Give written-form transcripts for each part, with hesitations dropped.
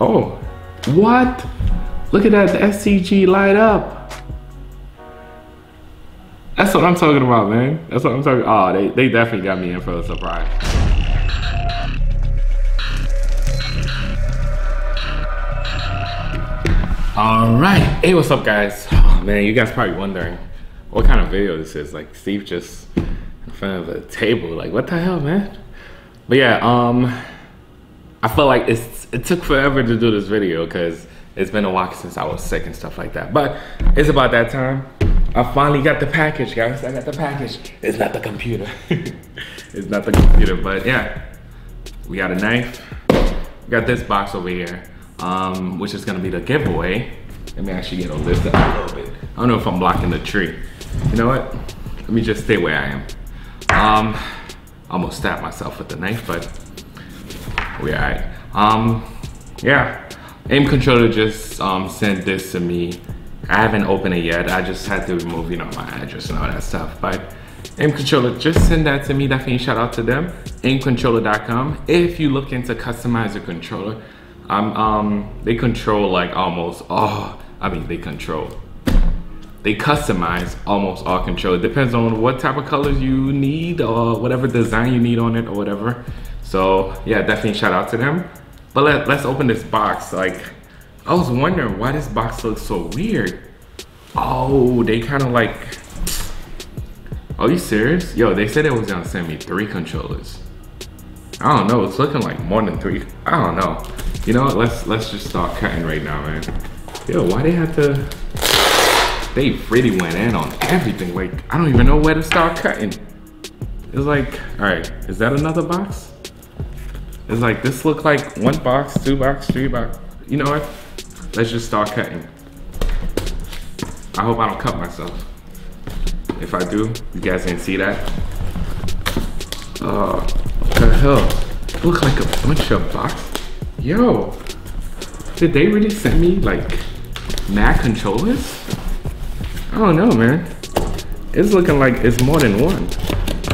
Oh, what? Look at that SCG light up. That's what I'm talking about, man. That's what I'm talking about. Oh, they definitely got me in for a surprise. All right. Hey, what's up, guys? Oh, man, you guys probably wondering what kind of video this is. Like, Steve just in front of a table. Like, what the hell, man? But yeah, I feel like it took forever to do this video because it's been a while since I was sick and stuff like that. But it's about that time. I finally got the package, guys. I got the package. It's not the computer. It's not the computer, but yeah. We got a knife. We got this box over here, which is gonna be the giveaway. Let me actually get on this up a little bit. I don't know if I'm blocking the tree. You know what? Let me just stay where I am. Almost stabbed myself with the knife, but we all right. Yeah, Aim Controller just sent this to me. I haven't opened it yet. I just had to remove, you know, my address and all that stuff. But Aim Controller just sent that to me. Definitely shout out to them. aimcontroller.com. If you look into customize your controller, they control like almost all. I mean, they customize almost all control. It depends on what type of colors you need or whatever design you need on it or whatever. So yeah, definitely shout out to them. But let's open this box. Like, I was wondering why this box looks so weird. Oh, they kind of like, are you serious? Yo, they said it was gonna send me 3 controllers. I don't know, it's looking like more than 3. I don't know. You know what, let's just start cutting right now, man. Yo, why they have to, they really went in on everything. Like, I don't even know where to start cutting. It's like, all right, is that another box? It's like, this look like 1 box, 2 box, 3 box. You know what? Let's just start cutting. I hope I don't cut myself. If I do, you guys didn't see that. Oh, what the hell? Look like a bunch of boxes. Yo, did they really send me like mad controllers? I don't know, man. It's looking like it's more than 1.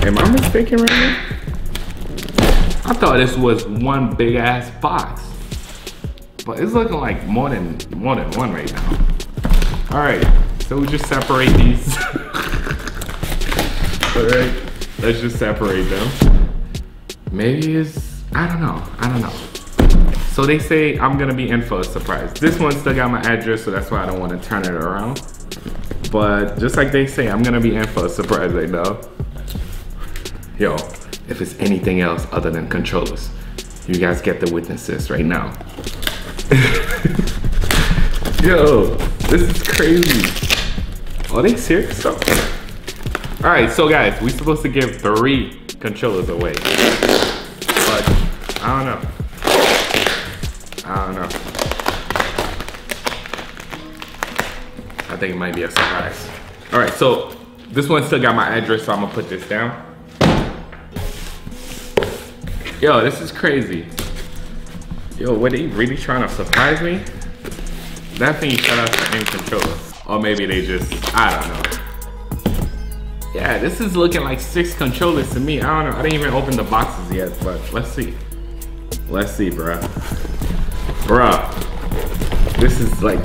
Am I mistaken right now? I thought this was 1 big ass box, but it's looking like more than 1 right now. All right, so we just separate these. All right, let's just separate them. Maybe it's, I don't know. So they say I'm gonna be in for a surprise. This one still got my address, so that's why I don't want to turn it around. But just like they say, I'm gonna be in for a surprise right now. Yo, if it's anything else other than controllers, you guys get the witnesses right now. Yo, this is crazy. Are they serious though? All right, so guys, we're supposed to give 3 controllers away. But I don't know. I think it might be a surprise. All right, so this one still got my address, so I'm gonna put this down. Yo, this is crazy. Yo, were they really trying to surprise me? Definitely shout out to Aim Controller. Or maybe they just, I don't know. Yeah, this is looking like 6 controllers to me. I don't know, I didn't even open the boxes yet, but let's see. Let's see, bruh. Bruh, this is like,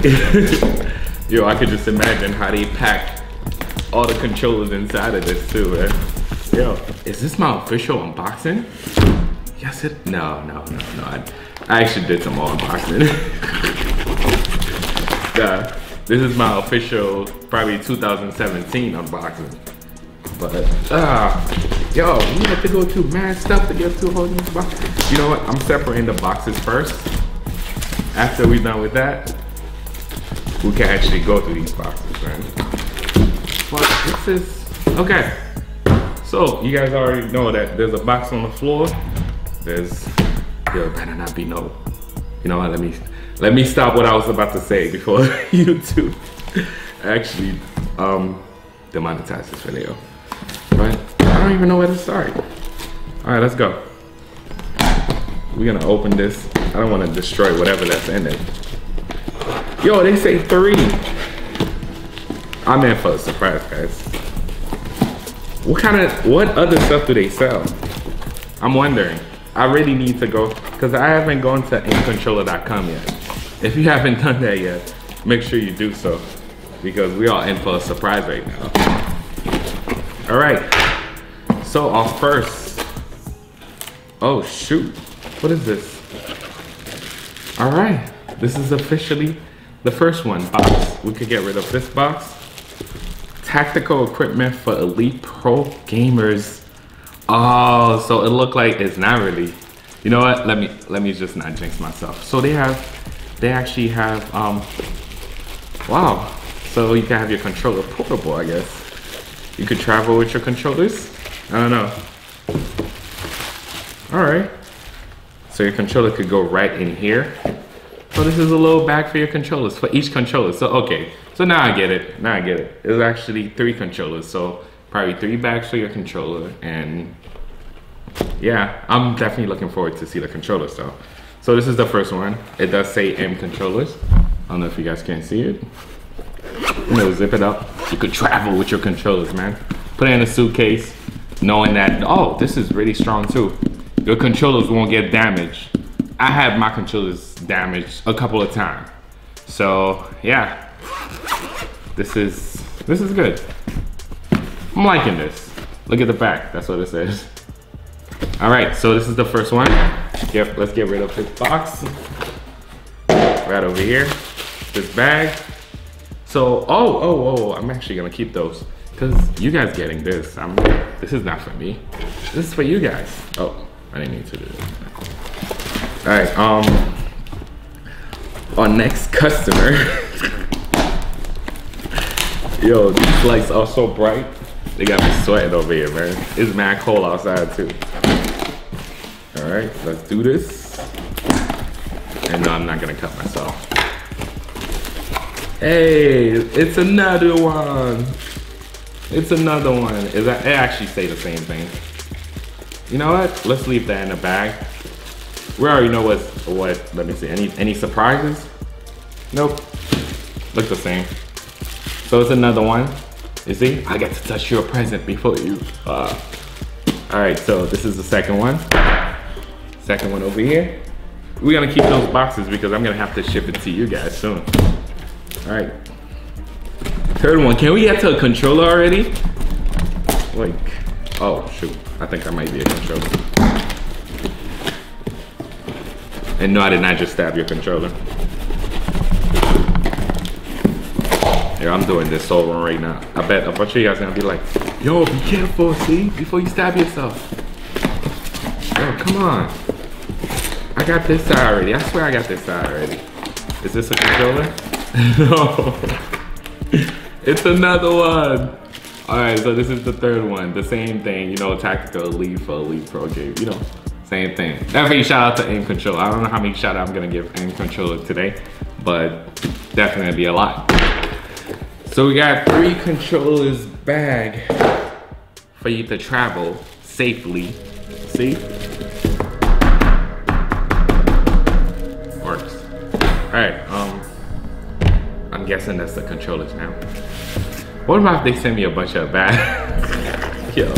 yo, I could just imagine how they pack all the controllers inside of this too, man. Yo, is this my official unboxing? Yes it, no. I actually did some more unboxing. Yeah, this is my official, probably 2017 unboxing. But, yo, you have to go through mad stuff to get to a whole new box. You know what, I'm separating the boxes first. After we're done with that, we can actually go through these boxes, man. But this is, okay. So, you guys already know that there's a box on the floor. Yo, better not be no. You know what? Let me stop what I was about to say before YouTube actually demonetizes this video. But I don't even know where to start. All right, let's go. We're gonna open this. I don't want to destroy whatever that's in it. Yo, they say 3. I'm in for a surprise, guys. What other stuff do they sell? I'm wondering. I really need to go, because I haven't gone to aimcontroller.com yet. If you haven't done that yet, make sure you do so, because we are in for a surprise right now. All right, so our first, oh shoot, what is this? All right, this is officially the first one. Box. We could get rid of this box. Tactical equipment for elite pro gamers. Oh, so it looked like it's not really. You know what? Let me just not jinx myself. So they actually have wow. So you can have your controller portable, I guess. You could travel with your controllers. I don't know. All right. So your controller could go right in here. So this is a little bag for your controllers, for each controller. So okay, so now I get it, now I get it. It's actually 3 controllers, so probably 3 bags for your controller. And yeah, I'm definitely looking forward to see the controllers though. So this is the first one. It does say AimControllers. I don't know if you guys can see it. I'm gonna zip it up. You could travel with your controllers, man. Put it in a suitcase, knowing that, oh, this is really strong too. Your controllers won't get damaged. I had my controllers damaged a couple of times. So yeah, this is good. I'm liking this. Look at the back, that's what it says. All right, so this is the first one. Yep, let's get rid of this box. Right over here, this bag. So, oh, I'm actually gonna keep those because you guys getting this. This is not for me. This is for you guys. Oh, I didn't need to do this. All right, our next customer. Yo, these lights are so bright. They got me sweating over here, man. It's mad cold outside too. All right, let's do this. And no, I'm not gonna cut myself. Hey, it's another one. It's another one. It actually say the same thing. You know what? Let's leave that in the bag. We already know what, let me see, any surprises? Nope, looks the same. So it's another one. You see, I get to touch your present before you. All right, so this is the second one. Second one over here. We're gonna keep those boxes because I'm gonna have to ship it to you guys soon. All right, third one. Can we get to a controller already? Like, oh shoot, I think I might be a controller. And no, I did not just stab your controller. Yeah, I'm doing this solo right now. I bet a bunch of you guys are gonna be like, yo, be careful, see? Before you stab yourself. Yo, come on. I got this side already. I swear I got this side already. Is this a controller? No. It's another one. All right, so this is the third one. The same thing, you know, tactical elite for elite pro game, you know. Same thing. Definitely shout out to Aim Controller. I don't know how many shout out I'm gonna give Aim Controller today, but definitely a lot. So we got 3 controllers bag for you to travel safely. See? Works. All right, I'm guessing that's the controllers now. What about if they send me a bunch of bags? Yo.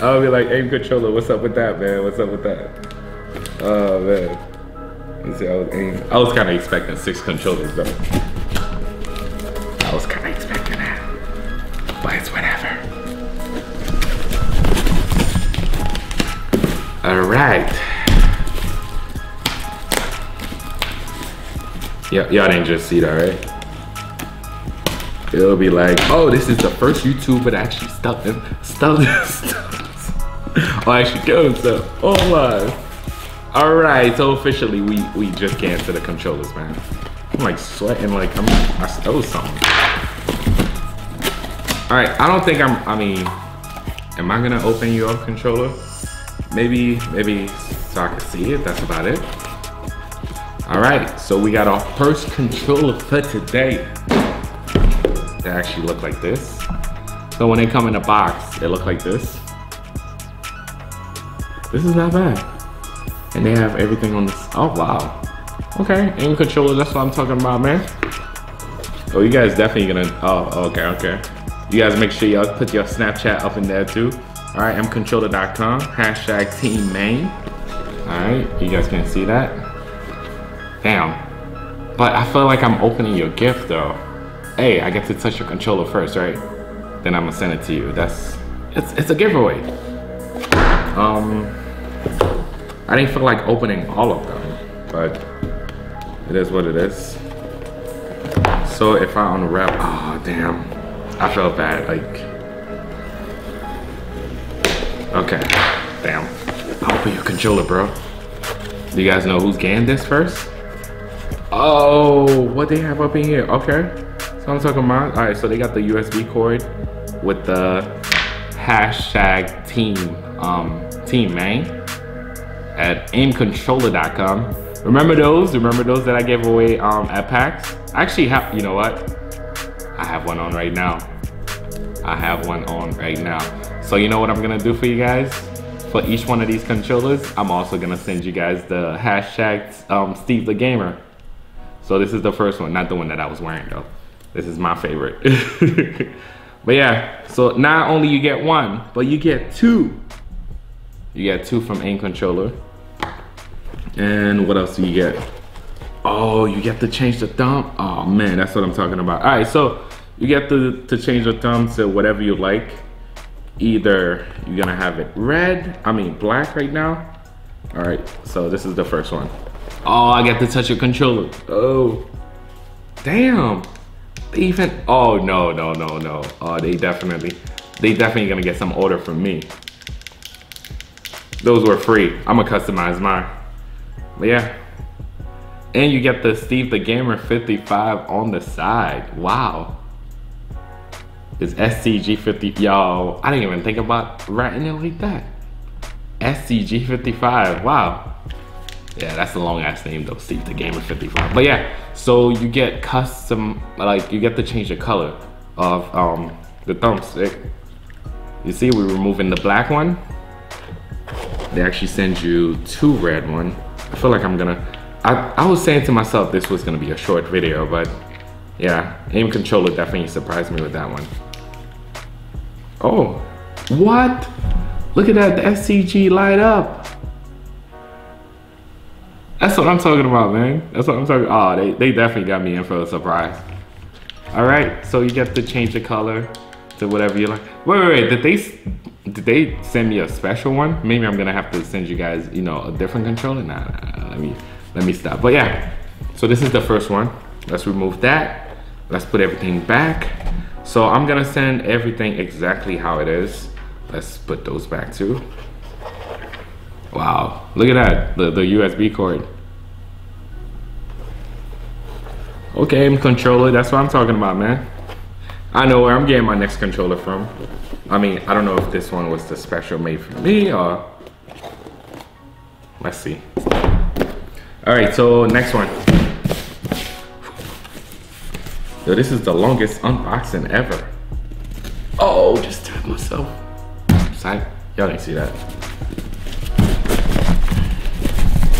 I'll be like, Aim Controller, what's up with that, man? What's up with that? Oh, man. You see, I was kind of expecting 6 controllers, though. I was kind of expecting that. But it's whatever. All right. Y'all didn't just see that, right? It'll be like, oh, this is the first YouTuber that actually stubbed him. Oh, actually killed himself. Oh my. All right, so officially we just came to the controllers, man. I'm like sweating, like I stole something. All right, I don't think am I gonna open your controller? Maybe so I can see it, that's about it. All right, so we got our first controller for today. They actually look like this. So when they come in a box, they look like this. This is not bad. And they have everything on this. Oh, wow. Okay, Aim Controller, that's what I'm talking about, man. Oh, you guys definitely gonna, oh, okay. You guys make sure y'all put your Snapchat up in there too. All right, aimcontroller.com, #teammain. Alright, you guys can't see that. Damn. But I feel like I'm opening your gift though. Hey, I get to touch your controller first, right? Then I'm gonna send it to you. It's a giveaway. I didn't feel like opening all of them, but it is what it is. So if I unwrap, oh damn, I felt bad, like, okay, damn. I'll open your controller, bro. Do you guys know who's getting this first? Oh, what they have up in here, okay. So I'm talking about, all right, so they got the USB cord with the hashtag team man at aimcontroller.com. Remember those that I gave away at PAX? I actually have, you know what? I have one on right now. So you know what I'm gonna do for you guys? For each one of these controllers, I'm also gonna send you guys the hashtag SteveTheGamer. So this is the first one, not the one that I was wearing though. This is my favorite. But yeah, so not only you get one, but you get two. You get two from Aim Controller. And what else do you get? Oh, you get to change the thumb. Oh man, that's what I'm talking about. All right, so you get to change the thumb to whatever you like. Either you're gonna have it red, I mean black right now. All right, so this is the first one. Oh, I get to touch your controller. Oh, damn. They even, oh no. Oh, they definitely gonna get some order from me. Those were free. I'm gonna customize mine. But yeah, and you get the STG55 on the side. Wow, it's SCG55. Yo, I didn't even think about writing it like that. SCG55. Wow. Yeah, that's a long ass name though. SteveTheGamer55. But yeah, so you get custom, like you get to change the color of the thumbstick. You see, we're removing the black one. They actually send you two red one. I feel like I'm gonna. I was saying to myself this was gonna be a short video, but yeah, Aim Controller definitely surprised me with that one. Oh, what? Look at that, the SCG light up. That's what I'm talking about, man. That's what I'm talking about. Oh, they definitely got me in for a surprise. All right, so you get to change the color to whatever you like. Wait, did they send me a special one? Maybe I'm gonna have to send you guys, you know, a different controller. Nah, let me stop. But yeah, so this is the first one. Let's remove that. Let's put everything back. So I'm gonna send everything exactly how it is. Let's put those back too. Wow, look at that, the USB cord. Okay, Aim Controller, that's what I'm talking about, man. I know where I'm getting my next controller from. I mean, I don't know if this one was the special made for me or... Let's see. All right, so next one. Yo, this is the longest unboxing ever. Oh, just tapped myself. Side, y'all didn't see that.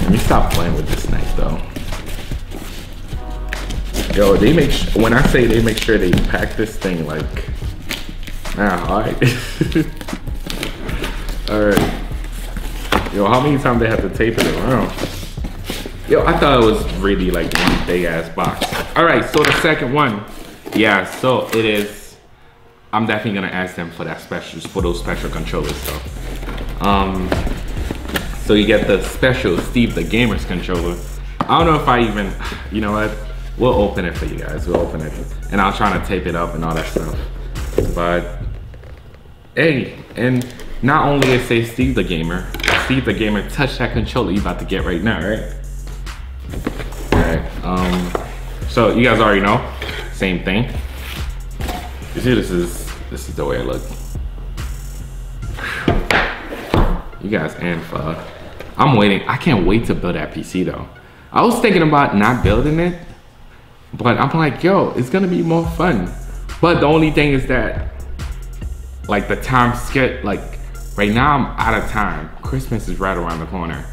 Let me stop playing with this knife though. Yo, they make when I say they make sure they pack this thing like, nah, alright. Alright. Yo, how many times they have to tape it around? Yo, I thought it was really like one big ass box. Alright, so the second one. Yeah, so it is, I'm definitely gonna ask them for that special, for those special controllers though. So you get the special Steve the Gamer's controller. I don't know if I even, you know what? We'll open it for you guys, we'll open it. And I'll try to tape it up and all that stuff. But, hey, and not only it says Steve the Gamer, touch that controller you about to get right now, right? All right, so you guys already know, same thing. You see, this is the way it looks. You guys and fuck. I'm waiting. I can't wait to build that PC though. I was thinking about not building it, but I'm like, yo, it's gonna be more fun. But the only thing is that, like, the time skip, like, right now I'm out of time. Christmas is right around the corner,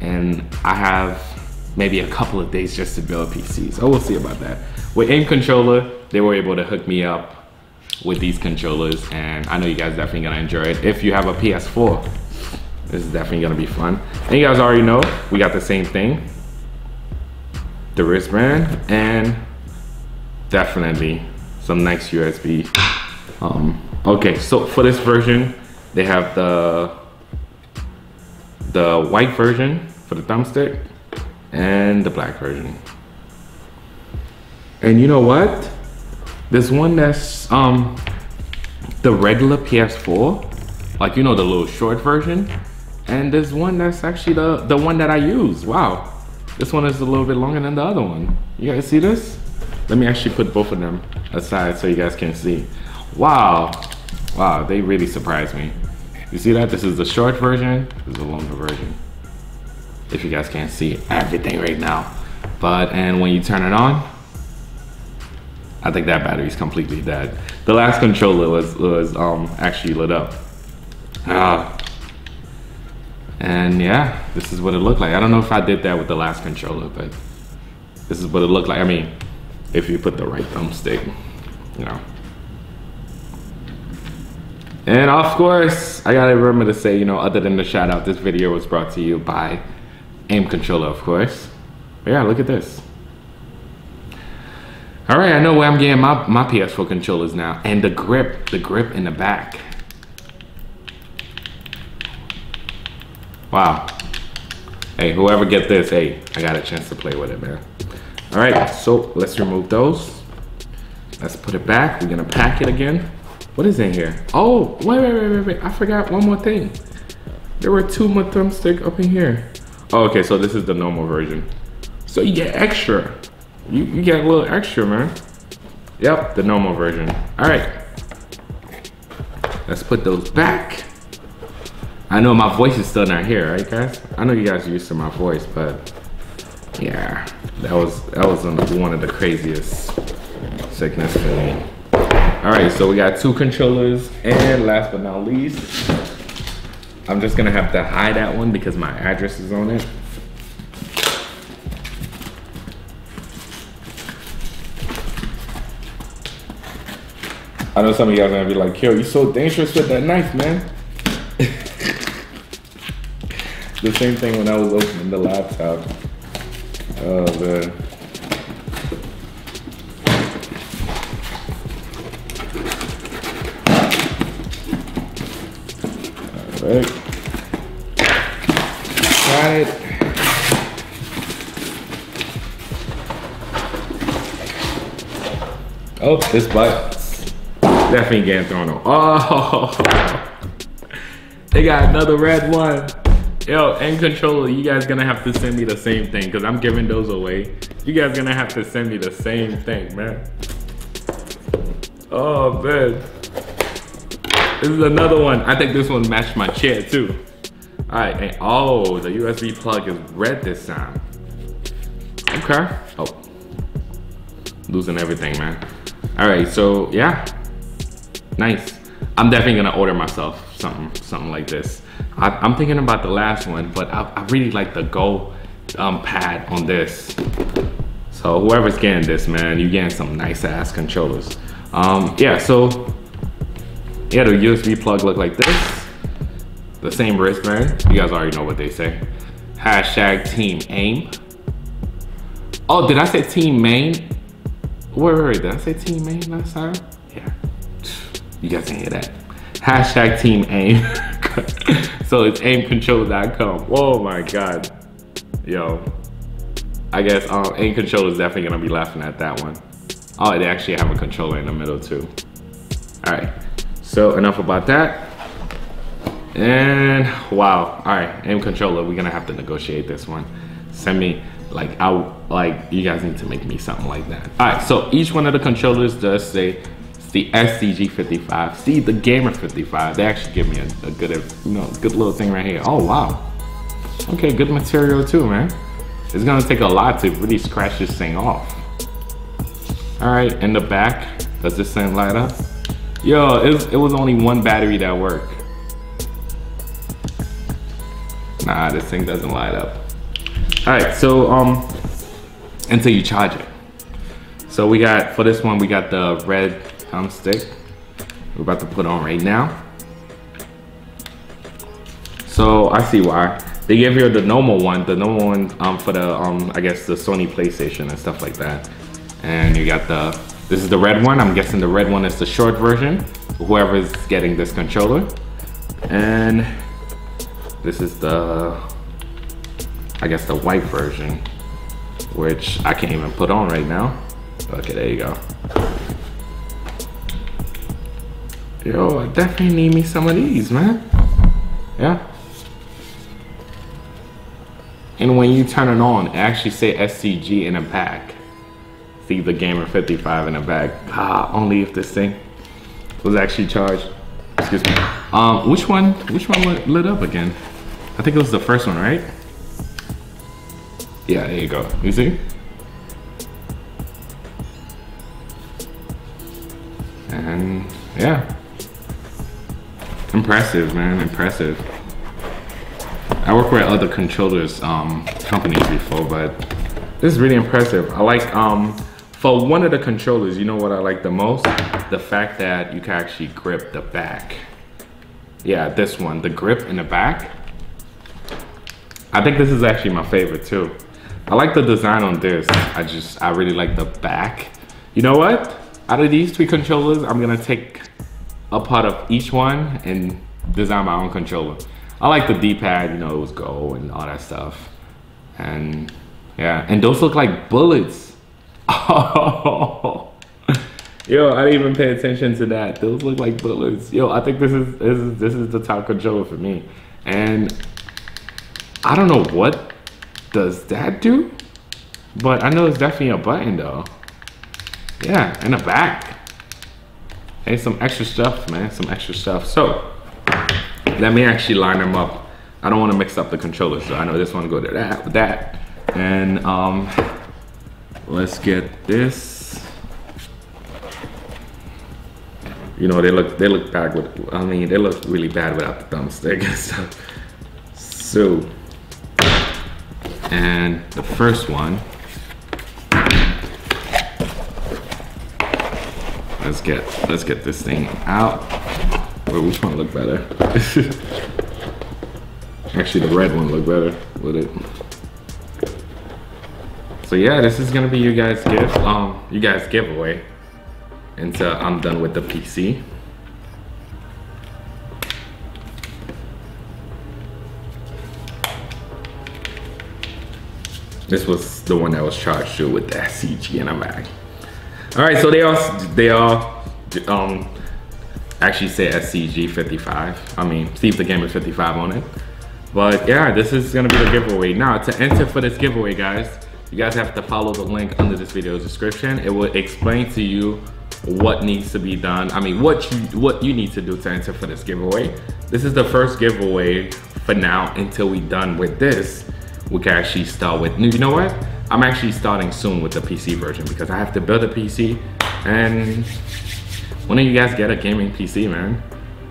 and I have maybe a couple of days just to build PCs. Oh, we'll see about that. With Aim Controller, they were able to hook me up with these controllers, and I know you guys definitely gonna enjoy it if you have a PS4. This is definitely gonna be fun. And you guys already know, we got the same thing. The wristband, and definitely some nice USB. Okay, so for this version, they have the white version for the thumbstick and the black version. And you know what? This one that's the regular PS4, like, you know, the little short version, and this one that's actually the one that I use. Wow. This one is a little bit longer than the other one. You guys see this? Let me actually put both of them aside so you guys can see. Wow. Wow, they really surprised me. You see that? This is the short version. This is the longer version. If you guys can't see everything right now. But, and when you turn it on, I think that battery's completely dead. The last controller was actually lit up. And yeah, this is what it looked like. I don't know if I did that with the last controller, but this is what it looked like. I mean, if you put the right thumbstick, you know. And of course, I gotta remember to say, you know, other than the shout out, this video was brought to you by Aim Controller, of course. But yeah, look at this. All right, I know where I'm getting my PS4 controllers now. And the grip in the back. Wow. Hey, whoever get this, hey, I got a chance to play with it, man. All right, so let's remove those. Let's put it back. We're gonna pack it again. What is in here? Oh, wait. I forgot one more thing. There were two more thumbsticks up in here. Oh, okay, so this is the normal version. So you get extra. You get a little extra, man. Yep, the normal version. All right. Let's put those back. I know my voice is still not here, right guys? I know you guys are used to my voice, but yeah, that was one of the craziest sickness for me. All right, so we got two controllers, and last but not least, I'm just gonna have to hide that one because my address is on it. I know some of y'all are gonna be like, yo, you're so dangerous with that knife, man. The same thing when I was opening the laptop. Oh man. Alright. Got it. Oh, this butt's definitely getting thrown off. Oh! They got another red one. Yo, Aim Controller, you guys gonna have to send me the same thing because I'm giving those away. You guys gonna have to send me the same thing, man. Oh, man. This is another one. I think this one matched my chair, too. All right, and oh, the USB plug is red this time. Okay. Oh, losing everything, man. All right, so yeah, nice. I'm definitely gonna order myself something like this. I'm thinking about the last one, but I really like the gold pad on this. So whoever's getting this, man, you're getting some nice ass controllers. Yeah, so yeah, the USB plug look like this. The same wristband. You guys already know what they say. Hashtag Team Aim. Oh, did I say Team Main? Wait, did I say Team Main last time? Yeah. You guys can hear that. Hashtag Team Aim. So it's aimcontrollers.com. Oh my God. Yo. I guess Aim Controller is definitely gonna be laughing at that one. Oh, they actually have a controller in the middle too. All right, so enough about that. And wow, all right, Aim Controller, we're gonna have to negotiate this one. Send me, like, you guys need to make me something like that. All right, so each one of the controllers does say, the SCG55, SteveTheGamer55. They actually give me a good, you know, good little thing right here. Oh wow. Okay, good material too, man. It's gonna take a lot to really scratch this thing off. All right, in the back, does this thing light up? Yo, it was only one battery that worked. Nah, this thing doesn't light up. All right, so until you charge it. So we got, for this one, we got the red thumbstick we're about to put on right now. So I see why. They give you the normal one for the, I guess the Sony PlayStation and stuff like that. And you got the, this is the red one. I'm guessing the red one is the short version, whoever's getting this controller. And this is the, I guess the white version, which I can't even put on right now. Okay, there you go. Yo, I definitely need me some of these, man. Yeah. And when you turn it on, it actually say SCG in the back. SteveTheGamer55 in the back. Ah, only if this thing was actually charged. Excuse me. Which one lit up again? I think it was the first one, right? Yeah, there you go. You see? And yeah. Impressive, man, impressive. I worked with other controllers companies before, but this is really impressive. I like, for one of the controllers, you know what I like the most? The fact that you can actually grip the back. Yeah, this one, the grip in the back. I think this is actually my favorite too. I like the design on this. I really like the back. You know what? Out of these three controllers, I'm gonna take a part of each one and design my own controller. I like the D-pad, you know, it was gold and all that stuff. And yeah, and those look like bullets. Oh, yo, I didn't even pay attention to that. Those look like bullets. Yo, I think this is the top controller for me. And I don't know what does that do, but I know it's definitely a button though. Yeah, in the back. Hey, some extra stuff, man, some extra stuff. So let me actually line them up. I don't want to mix up the controllers, so I know this one go to that with that. And let's get this. You know, they look bad with, I mean, they look really bad without the thumbstick. So, and the first one, let's get this thing out. Wait, which one looked better? Actually, the red one looked better with it. So yeah, this is gonna be you guys giveaway until I'm done with the PC. This was the one that was charged to with that CG in the back. All right, so they all actually say SCG55. I mean, SteveTheGamer55 on it. But yeah, this is gonna be the giveaway. Now, to enter for this giveaway, guys, you guys have to follow the link under this video's description. It will explain to you what needs to be done. I mean, what you need to do to enter for this giveaway. This is the first giveaway for now. Until we're done with this, we can actually start with, you know what? I'm actually starting soon with the PC version because I have to build a PC. And when do you guys get a gaming PC, man?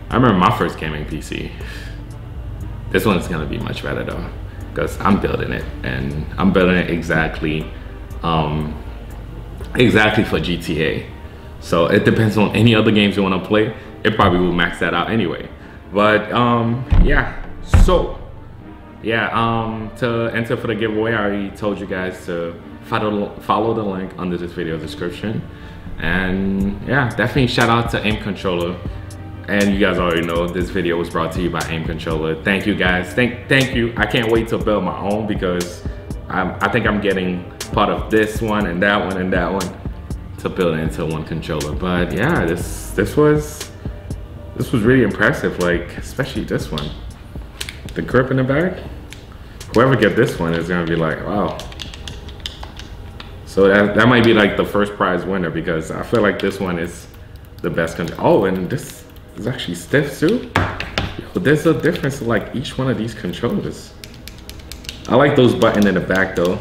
I remember my first gaming PC. This one's gonna be much better though, because I'm building it, and I'm building it exactly for GTA. So it depends on any other games you wanna play. It probably will max that out anyway. But yeah, so yeah, to enter for the giveaway, I already told you guys to follow the link under this video description. And yeah, definitely shout out to Aim Controller. And you guys already know this video was brought to you by Aim Controller. Thank you guys. Thank you. I can't wait to build my own because I think I'm getting part of this one and that one and that one to build into one controller. But yeah, this was really impressive. Like, especially this one, the grip in the back. Whoever gets this one is gonna be like, wow. So that might be like the first prize winner because I feel like this one is the best controller. Oh, and this is actually stiff too. But there's a difference to like each one of these controllers. I like those buttons in the back though,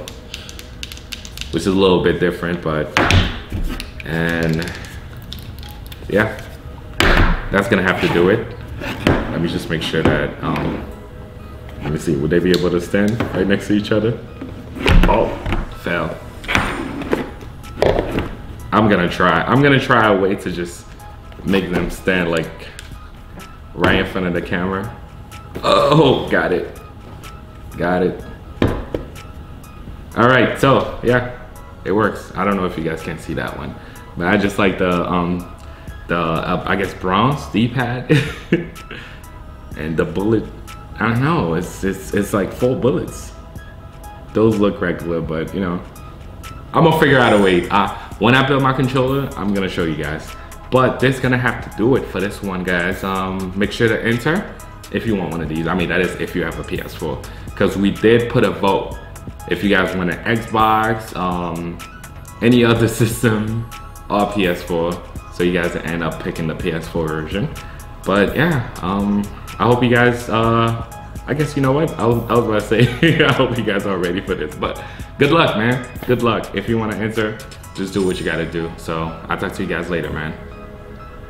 which is a little bit different, but, and yeah, that's gonna have to do it. Let me just make sure that, let me see, would they be able to stand right next to each other? Oh, fell. I'm gonna try a way to just make them stand like right in front of the camera. Oh, got it. Got it. All right, so yeah, it works. I don't know if you guys can see that one, but I just like the I guess bronze D-pad and the bullet. I don't know. It's like full bullets. Those look regular, but you know, I'm gonna figure out a way. When I build my controller, I'm gonna show you guys. But this gonna have to do it for this one, guys. Make sure to enter if you want one of these. I mean, that is if you have a PS4, because we did put a vote. If you guys want an Xbox, any other system, or PS4, so you guys end up picking the PS4 version. But yeah, I hope you guys, I guess you know what, I was about to say, I hope you guys are ready for this, but good luck, man, good luck. If you want to enter, just do what you gotta do. So I'll talk to you guys later, man.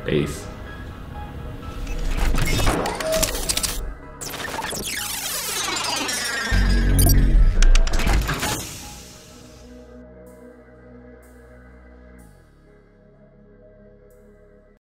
Peace.